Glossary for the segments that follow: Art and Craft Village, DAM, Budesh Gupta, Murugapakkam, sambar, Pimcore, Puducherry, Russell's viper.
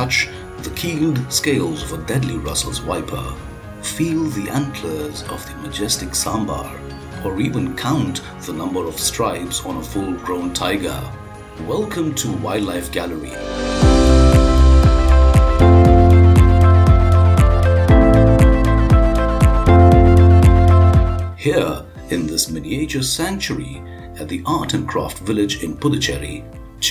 touch the keeled scales of a deadly Russell's viper, feel the antlers of the majestic sambar, or even count the number of stripes on a full-grown tiger. Welcome to Wildlife Gallery. Here, in this miniature sanctuary at the Art and Craft Village in Puducherry,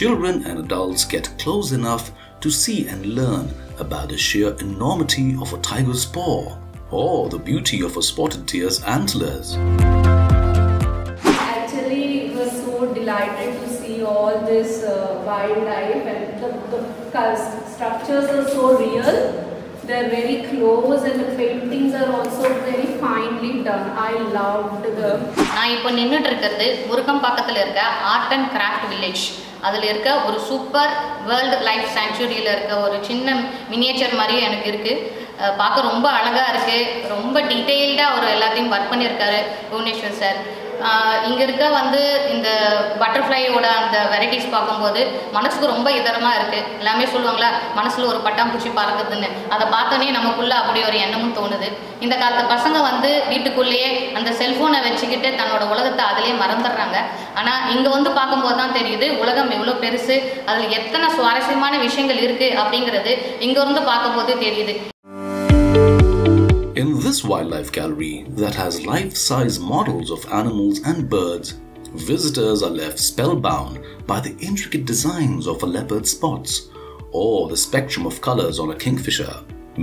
children and adults get close enough to see and learn about the sheer enormity of a tiger's paw or the beauty of a spotted deer's antlers. Actually, we were so delighted to see all this wildlife, and the structures are so real. They're very close, and the paintings are also very finely done. I loved them. I am now at Murugapakkam Art and Craft Village. That is a super world life sanctuary. There is a miniature Marie. இங்க இருக்க வந்து இந்த பட்டர்ஃப்ளையோட அந்த varieties பாக்கும்போது மனசுக்கு ரொம்ப இதரமா இருக்கு. எல்லாமே சொல்வாங்களா மனசுல ஒரு பட்டாம்பூச்சி பறக்குதுன்னு. அத பார்த்தனே நமக்குள்ள அப்படியே ஒரு எண்ணமும் தோணுது. இந்த காலத்து பசங்க வந்து வீட்டுக்குள்ளேயே அந்த செல்போனை வெச்சிக்கிட்டு தன்னோட உலகத்தை அதிலே மறந்துறாங்க. ஆனா இங்க வந்து பாக்கும்போது தான் தெரியுது உலகம் எவ்வளவு பெருசு, அதுல எத்தனை சுவாரஸ்யமான விஷயங்கள் இருக்கு அப்படிங்கிறது இங்க இருந்து பாக்கும்போது தெரியுது. In this wildlife gallery that has life-size models of animals and birds, visitors are left spellbound by the intricate designs of a leopard's spots or the spectrum of colors on a kingfisher.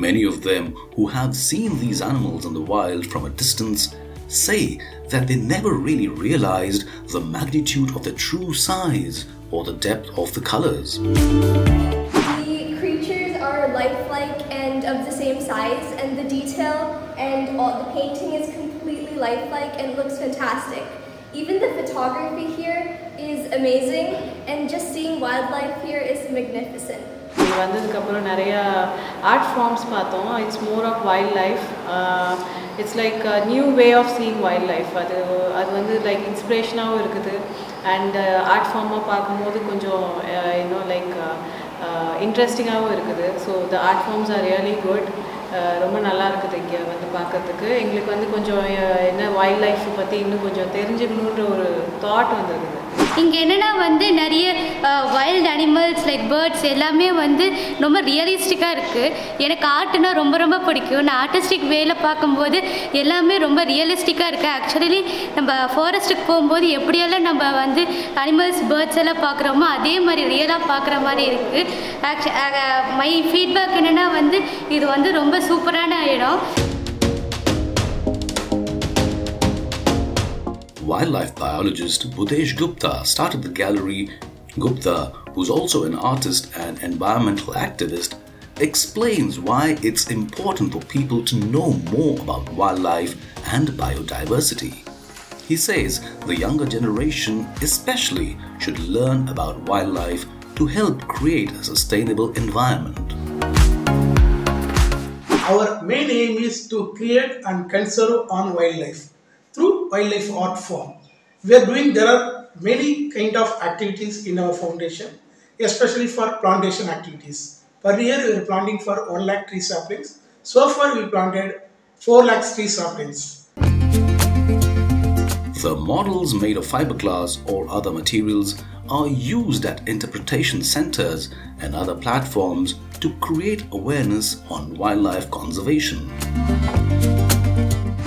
Many of them who have seen these animals in the wild from a distance say that they never really realized the magnitude of their true size or the depth of the colors. Lifelike and of the same size, and the detail and all the painting is completely lifelike and looks fantastic. Even the photography here is amazing, and just seeing wildlife here is magnificent. Art forms, it's more of wildlife. It's like a new way of seeing wildlife. It's like inspiration, and art form interesting. So the art forms are really good. ரொம்ப நல்லா இருக்குது இங்க வந்து பார்க்கிறதுக்கு. எங்களுக்கு வந்து கொஞ்சம் என்ன wildlife பத்தி இன்னும் கொஞ்சம் தெரிஞ்சுக்கணும்ன்ற ஒரு thought வந்திருக்கு. இங்க என்னன்னா வந்து நிறைய wild animals like birds எல்லாமே வந்து ரொம்ப ரியலிஸ்டிக்கா இருக்கு. எனக்கு ஆர்ட்னா ரொம்ப ரொம்ப பிடிக்கும். நான் ஆர்டிஸ்டிக் வேல பாக்கும்போது எல்லாமே ரொம்ப ரியலிஸ்டிக்கா இருக்கு. एक्चुअली நம்ம ஃபாரஸ்ட்க்கு போயும்போது எப்படியெல்லாம் நம்ம வந்து animals birds எல்லாம் பார்க்கறோமோ அதே மாதிரி ரியலா பார்க்கற மாதிரி இருக்கு. My feedback என்னன்னா வந்து இது வந்து ரொம்ப Wildlife biologist Budesh Gupta started the gallery. Gupta, who's also an artist and environmental activist, explains why it's important for people to know more about wildlife and biodiversity. He says the younger generation especially should learn about wildlife to help create a sustainable environment. Our main aim is to create and conserve on wildlife through wildlife art form. There are many kind of activities in our foundation, especially for plantation activities. Per year we are planting for 1 lakh tree saplings. So far we planted 4 lakh tree saplings. The models made of fiberglass or other materials are used at interpretation centers and other platforms to create awareness on wildlife conservation.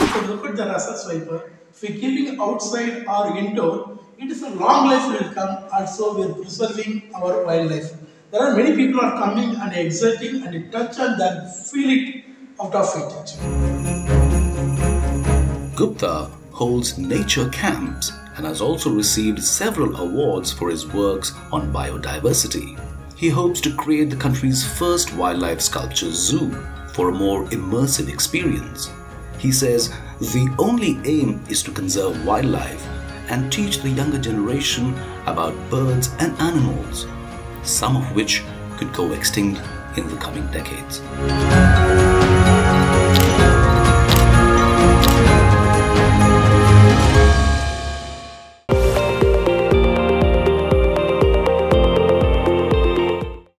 If you look at the Russell's viper, if we keep it outside or indoor, it is a long life will come. Also, we are preserving our wildlife. There are many people are coming and exerting and they touch and then feel it out of it. Gupta holds nature camps and has also received several awards for his works on biodiversity. He hopes to create the country's first wildlife sculpture zoo for a more immersive experience. He says the only aim is to conserve wildlife and teach the younger generation about birds and animals, some of which could go extinct in the coming decades.